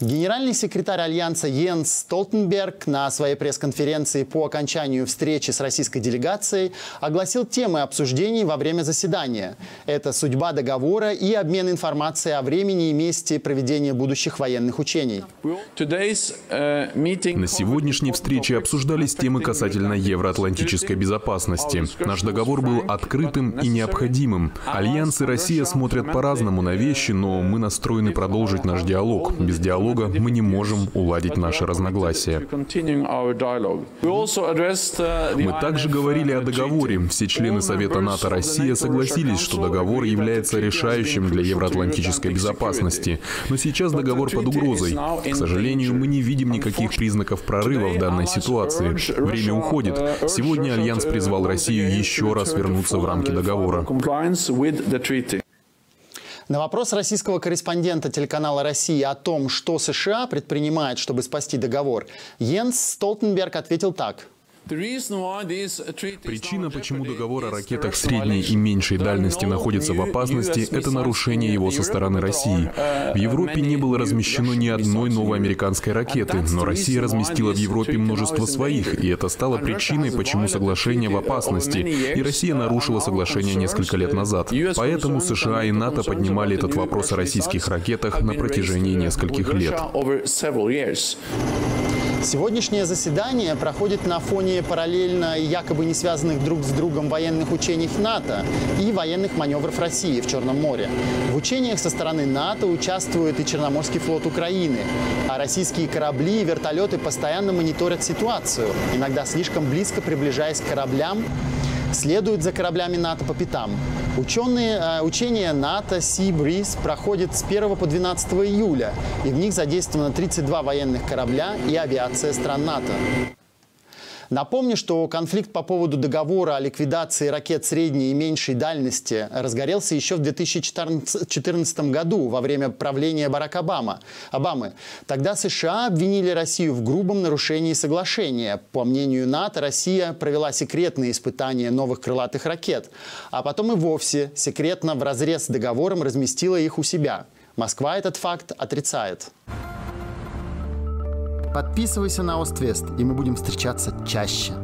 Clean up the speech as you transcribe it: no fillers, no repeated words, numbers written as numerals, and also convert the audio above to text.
Генеральный секретарь Альянса Йенс Столтенберг на своей пресс-конференции по окончанию встречи с российской делегацией огласил темы обсуждений во время заседания. Это судьба договора и обмен информацией о времени и месте проведения будущих военных учений. На сегодняшней встрече обсуждались темы касательно евроатлантической безопасности. Наш договор был открытым и необходимым. Альянс и Россия смотрят по-разному на вещи, но мы настроены продолжить наш диалог. Без диалога мы не можем уладить наши разногласия. Мы также говорили о договоре. Все члены Совета НАТО России согласились, что договор является решающим для евроатлантической безопасности. Но сейчас договор под угрозой. К сожалению, мы не видим никаких признаков прорыва в данной ситуации. Время уходит. Сегодня Альянс призвал Россию еще раз вернуться в рамки договора. На вопрос российского корреспондента телеканала «Россия» о том, что США предпринимает, чтобы спасти договор, Йенс Столтенберг ответил так. Причина, почему договор о ракетах средней и меньшей дальности находится в опасности, это нарушение его со стороны России. В Европе не было размещено ни одной новой американской ракеты, но Россия разместила в Европе множество своих, и это стало причиной, почему соглашение в опасности, и Россия нарушила соглашение несколько лет назад. Поэтому США и НАТО поднимали этот вопрос о российских ракетах на протяжении нескольких лет. Сегодняшнее заседание проходит на фоне параллельно якобы не связанных друг с другом военных учений НАТО и военных маневров России в Черном море. В учениях со стороны НАТО участвует и Черноморский флот Украины, а российские корабли и вертолеты постоянно мониторят ситуацию, иногда слишком близко приближаясь к кораблям, следуют за кораблями НАТО по пятам. Учения НАТО Seabreeze проходят с 1 по 12 июля, и в них задействовано 32 военных корабля и авиация стран НАТО. Напомню, что конфликт по поводу договора о ликвидации ракет средней и меньшей дальности разгорелся еще в 2014 году во время правления Барака Обамы. Тогда США обвинили Россию в грубом нарушении соглашения. По мнению НАТО, Россия провела секретные испытания новых крылатых ракет, а потом и вовсе секретно вразрез с договором разместила их у себя. Москва этот факт отрицает. Подписывайся на Оствест, и мы будем встречаться чаще.